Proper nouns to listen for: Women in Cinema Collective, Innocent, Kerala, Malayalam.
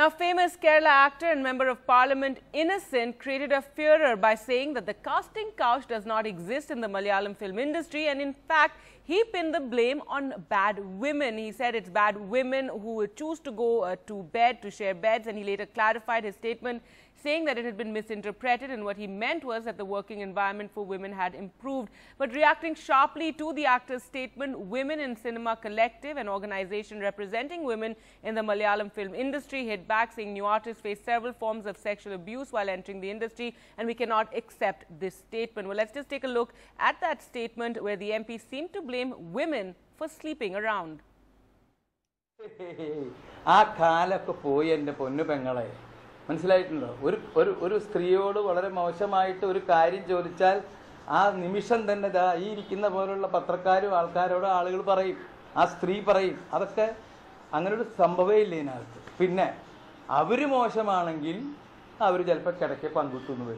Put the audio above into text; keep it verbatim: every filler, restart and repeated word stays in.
Now, famous Kerala actor and member of parliament Innocent created a furor by saying that the casting couch does not exist in the Malayalam film industry, and in fact, he pinned the blame on bad women. He said it's bad women who choose to go uh, to bed, to share beds, and he later clarified his statement, saying that it had been misinterpreted and what he meant was that the working environment for women had improved. But reacting sharply to the actor's statement, Women in Cinema Collective, an organization representing women in the Malayalam film industry, hit back, saying new artists face several forms of sexual abuse while entering the industry and we cannot accept this statement. Well, let's just take a look at that statement where the M P seemed to blame women for sleeping around. Pinne, avru moshamannengil, avru jalpa kadake pangutunnu.